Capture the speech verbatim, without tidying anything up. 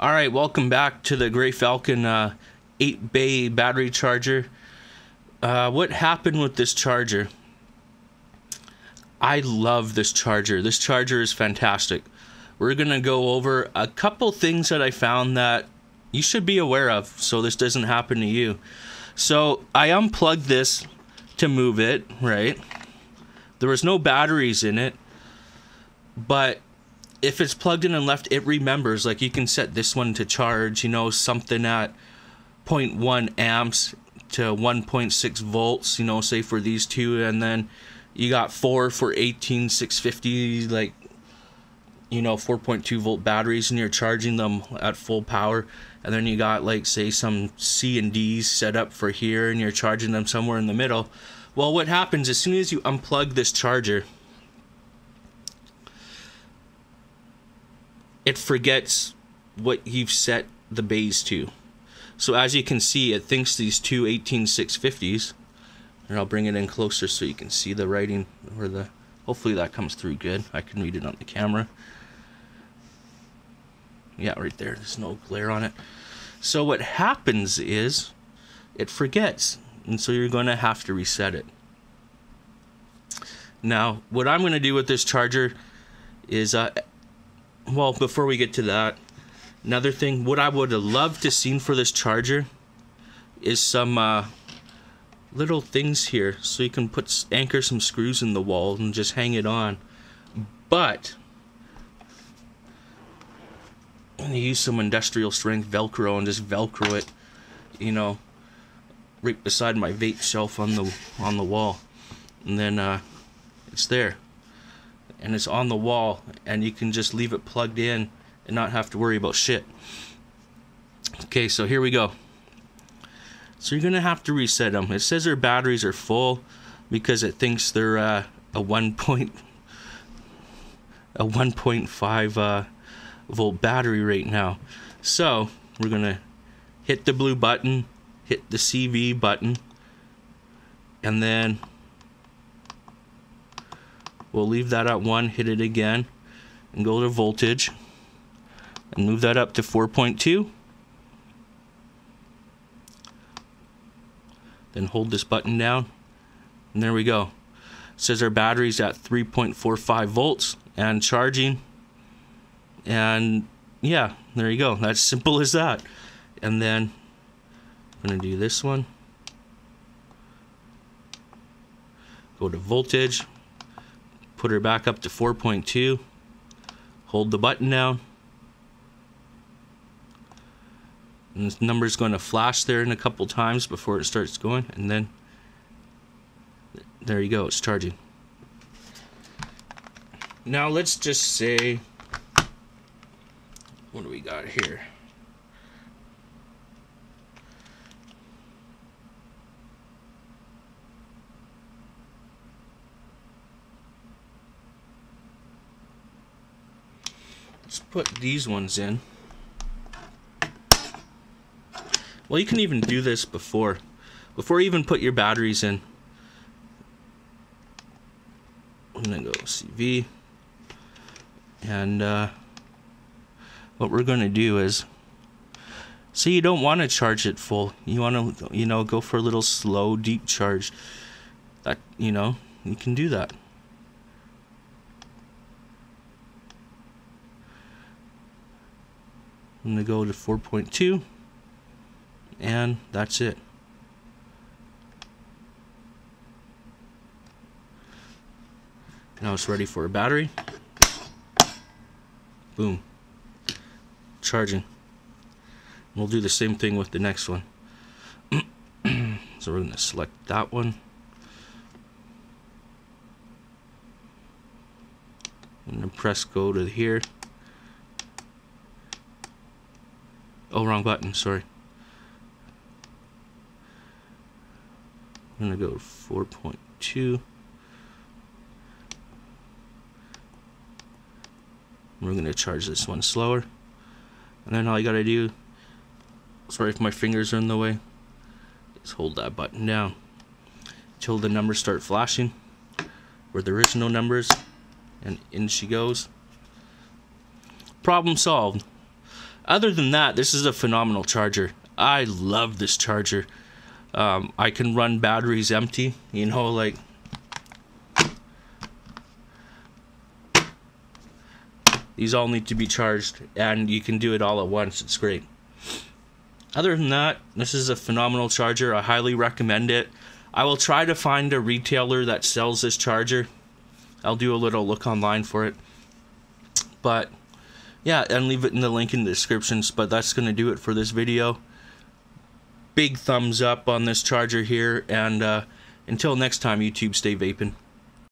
All right, welcome back to the Grey Falcon uh, eight bay battery charger. Uh, what happened with this charger? I love this charger. This charger is fantastic. We're going to go over a couple things that I found that you should be aware of so this doesn't happen to you. So I unplugged this to move it, right? There was no batteries in it, but if it's plugged in and left, it remembers. Like, you can set this one to charge, you know, something at zero point one amps to one point six volts, you know, say for these two, and then you got four for eighteen six fifty, like, you know, four point two volt batteries, and you're charging them at full power. And then you got, like, say some C and D's set up for here, and you're charging them somewhere in the middle. Well, what happens as soon as you unplug this charger, it forgets what you've set the bays to. So as you can see, it thinks these two eighteen six fifties, and I'll bring it in closer so you can see the writing, or the, hopefully that comes through good. I can read it on the camera. Yeah, right there, there's no glare on it. So what happens is it forgets, and so you're gonna have to reset it. Now, what I'm gonna do with this charger is, uh, well, before we get to that, another thing, what I would have loved to seen for this charger is some uh, little things here, so you can put anchor some screws in the wall and just hang it on. But I'm gonna use some industrial strength Velcro and just Velcro it, you know, right beside my vape shelf on the on the wall, and then uh, it's there. And it's on the wall, and you can just leave it plugged in and not have to worry about shit. Okay, so here we go. So you're gonna have to reset them. It says their batteries are full because it thinks they're uh, a one point a one point five uh, volt battery right now. So we're gonna hit the blue button, hit the C V button, and then we'll leave that at one, hit it again, and go to voltage, and move that up to four point two. Then hold this button down, and there we go. It says our battery's at three point four five volts and charging. And yeah, there you go. That's simple as that. And then I'm gonna do this one. Go to voltage. Put her back up to four point two, hold the button down, and this number's going to flash there in a couple times before it starts going, and then there you go, it's charging. Now let's just say, what do we got here? Let's put these ones in. Well, you can even do this before. Before you even put your batteries in. I'm gonna go C V. And uh, what we're gonna do is, see, you don't wanna charge it full. You wanna, you know, go for a little slow, deep charge. That, you know, you can do that. I'm going to go to four point two, and that's it. Now it's ready for a battery. Boom. Charging. We'll do the same thing with the next one. So we're going to select that one. I'm going to press go to here. Oh, wrong button, sorry. I'm gonna go four point two. We're gonna charge this one slower. And then all you gotta do, sorry if my fingers are in the way, is hold that button down till the numbers start flashing, where there is no numbers, and in she goes. Problem solved. Other than that, this is a phenomenal charger. I love this charger. Um, I can run batteries empty, you know, like... These all need to be charged, and you can do it all at once. It's great. Other than that, this is a phenomenal charger. I highly recommend it. I will try to find a retailer that sells this charger. I'll do a little look online for it. But, yeah, and leave it in the link in the descriptions. But that's going to do it for this video. Big thumbs up on this charger here. And uh, until next time, YouTube, stay vaping.